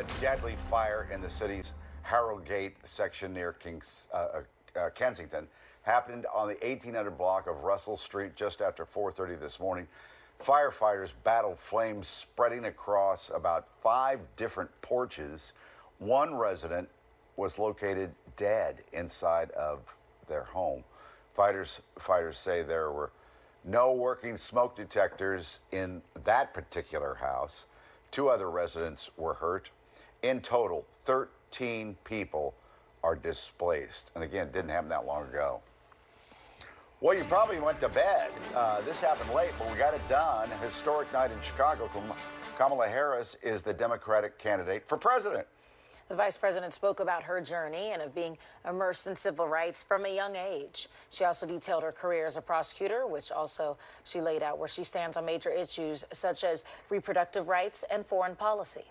a deadly fire in the city's Harrowgate section near Kensington happened on the 1800 block of Russell Street just after 4:30 this morning. Firefighters battled flames spreading across about 5 different porches. One resident was located dead inside of their home. Fighters say there were no working smoke detectors in that particular house. 2 other residents were hurt. In total, 13 people are displaced. And again, it didn't happen that long ago. Well, you probably went to bed. This happened late, but we got it done. Historic night in Chicago. Kamala Harris is the Democratic candidate for president. The vice president spoke about her journey and of being immersed in civil rights from a young age. She also detailed her career as a prosecutor, which also she laid out where she stands on major issues such as reproductive rights and foreign policy.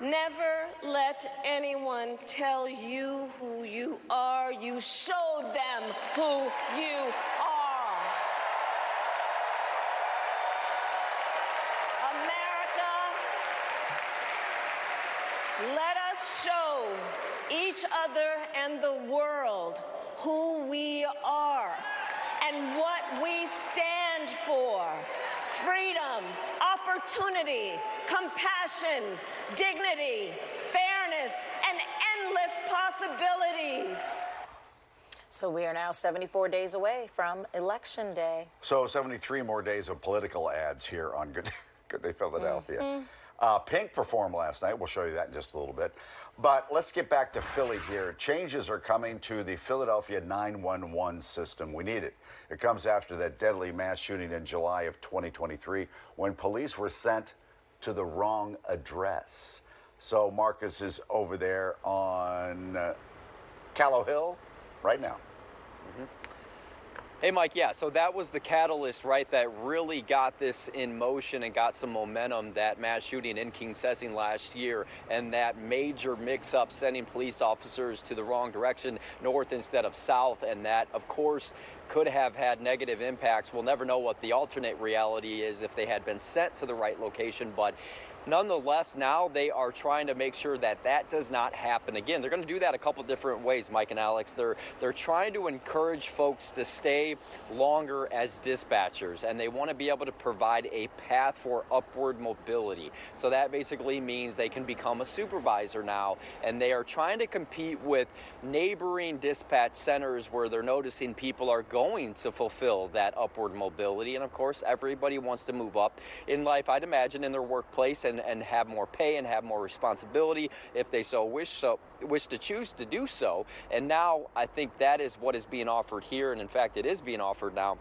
Never let anyone tell you who you are. You showed them who you are. America, let us show each other and the world who we are and what we stand for. Freedom, opportunity, compassion, dignity, fairness, and endless possibilities. So we are now 74 days away from Election Day. So 73 more days of political ads here on Good Day Philadelphia. Mm-hmm. Pink performed last night. We'll show you that in just a little bit. But let's get back to Philly here. Changes are coming to the Philadelphia 911 system. We need it. It comes after that deadly mass shooting in July of 2023 when police were sent to the wrong address. So Marcus is over there on Callow Hill right now. Mm-hmm. Hey, Mike, yeah, so that was the catalyst, right, that really got this in motion and got some momentum, that mass shooting in Kingsessing last year and that major mix-up sending police officers to the wrong direction, north instead of south, and that, of course, could have had negative impacts. We'll never know what the alternate reality is if they had been sent to the right location, but nonetheless, now they are trying to make sure that that does not happen again. They're going to do that a couple different ways, Mike and Alex. They're trying to encourage folks to stay longer as dispatchers, and they want to be able to provide a path for upward mobility. So that basically means they can become a supervisor now, and they are trying to compete with neighboring dispatch centers where they're noticing people are going to fulfill that upward mobility. And of course, everybody wants to move up in life, I'd imagine, in their workplace, and have more pay and have more responsibility if they so wish to choose to do so. And now I think that is what is being offered here, and in fact it is being offered now,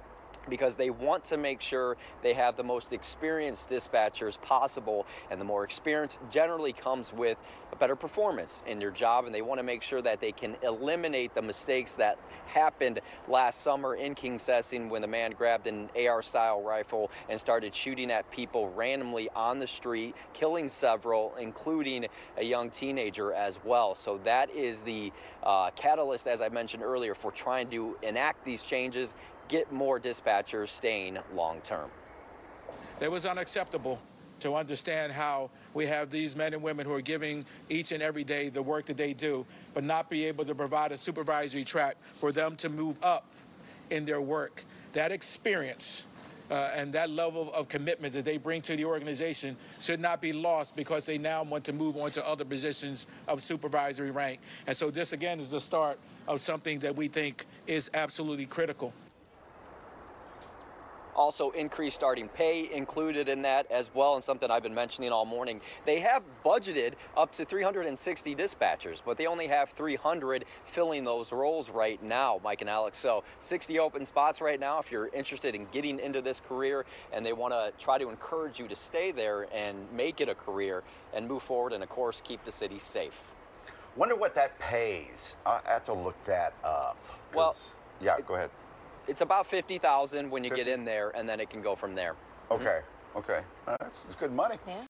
because they want to make sure they have the most experienced dispatchers possible, and the more experience generally comes with a better performance in your job, and they want to make sure that they can eliminate the mistakes that happened last summer in Kingsessing when the man grabbed an AR-style rifle and started shooting at people randomly on the street, killing several, including a young teenager as well. So that is the catalyst, as I mentioned earlier, for trying to enact these changes, get more dispatchers staying long-term. It was unacceptable to understand how we have these men and women who are giving each and every day the work that they do, but not be able to provide a supervisory track for them to move up in their work. That experience and that level of commitment that they bring to the organization should not be lost because they now want to move on to other positions of supervisory rank. And so this, again, is the start of something that we think is absolutely critical. Also, increased starting pay included in that as well, and something I've been mentioning all morning. They have budgeted up to 360 dispatchers, but they only have 300 filling those roles right now, Mike and Alex. So 60 open spots right now if you're interested in getting into this career, and they want to try to encourage you to stay there and make it a career and move forward and, of course, keep the city safe. Wonder what that pays. I have to look that up. Well, yeah, go ahead. It's about $50,000 when you get in there, and then it can go from there. Okay, okay. That's good money. Yeah.